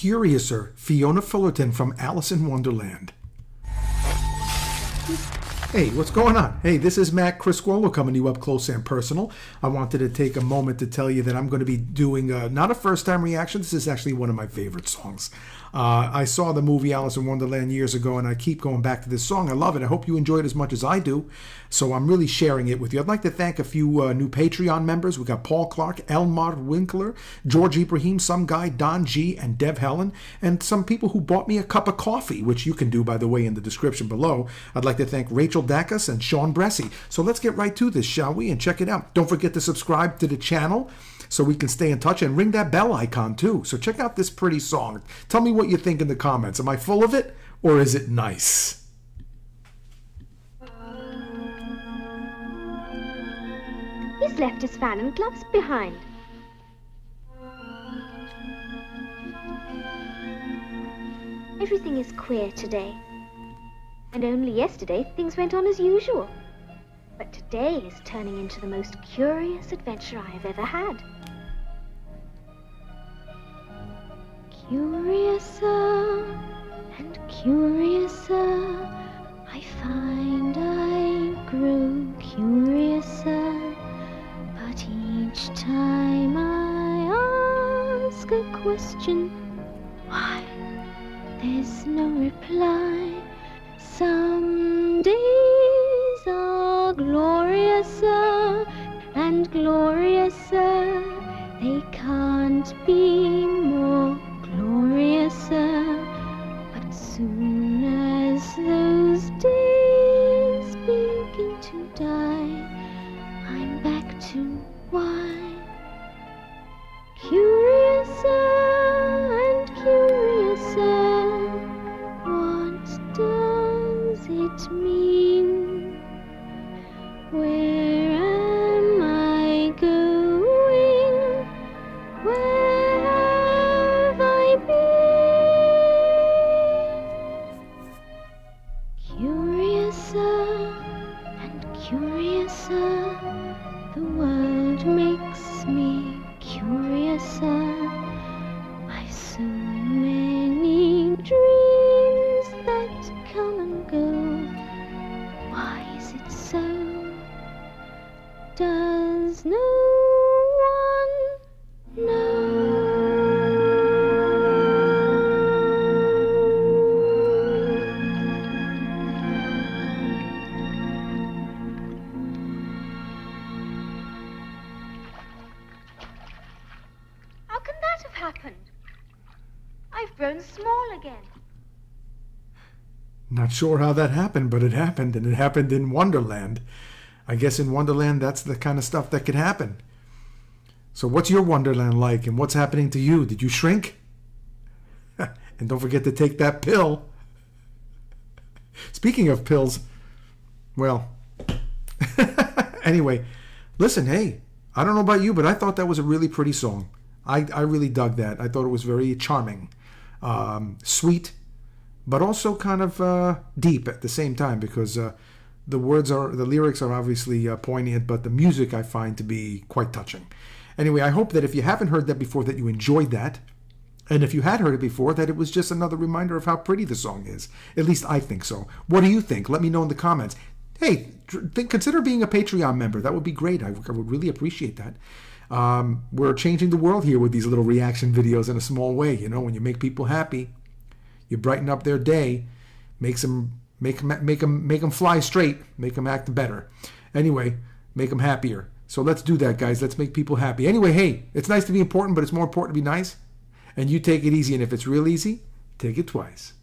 Curiouser, Fiona Fullerton from Alice in Wonderland. Hey, what's going on? Hey, this is Matt Criscuolo coming to you up close and personal. I wanted to take a moment to tell you that I'm going to be doing not a first-time reaction. This is actually one of my favorite songs. I saw the movie Alice in Wonderland years ago, and I keep going back to this song. I love it. I hope you enjoy it as much as I do. So I'm really sharing it with you. I'd like to thank a few new Patreon members. We got Paul Clark, Elmar Winkler, George Ibrahim, some guy, Don G, and Dev Helen, and some people who bought me a cup of coffee, which you can do, by the way, in the description below. I'd like to thank Rachel Dacus and Sean Bressy. So let's get right to this, shall we? And check it out. Don't forget to subscribe to the channel so we can stay in touch, and ring that bell icon too. So check out this pretty song. Tell me what you think in the comments. Am I full of it, or is it nice? He's left his fan and gloves behind. Everything is queer today. And only yesterday, things went on as usual. But today is turning into the most curious adventure I have ever had. Curiouser and curiouser, I find I grew curiouser. But each time I ask a question, why? There's no reply. Some days are gloriouser and gloriouser. They can't be more gloriouser. But soon as those days begin to die, I'm back to why. Curiouser and curiouser. What does it mean? Where am I going? Where have I been? Curiouser and curiouser, the world makes me curiouser. I've so many dreams that come and go. Why is it so? Does no one know? How can that have happened? I've grown small again. Not sure how that happened, but it happened, and it happened in Wonderland. I guess in Wonderland, that's the kind of stuff that could happen. So what's your Wonderland like, and what's happening to you? Did you shrink? And don't forget to take that pill. Speaking of pills, well, anyway, listen, hey, I don't know about you, but I thought that was a really pretty song. I really dug that. I thought it was very charming, sweet, but also kind of deep at the same time, because the lyrics are obviously poignant, but the music I find to be quite touching. Anyway, I hope that if you haven't heard that before, that you enjoyed that. And if you had heard it before, that it was just another reminder of how pretty the song is. At least I think so. What do you think? Let me know in the comments. Hey, consider being a Patreon member. That would be great. I would really appreciate that. We're changing the world here with these little reaction videos in a small way. You know, when you make people happy, you brighten up their day, make them fly straight, make them act better. Anyway, make them happier. So let's do that, guys. Let's make people happy. Anyway, hey, it's nice to be important, but it's more important to be nice. And you take it easy, and if it's real easy, take it twice.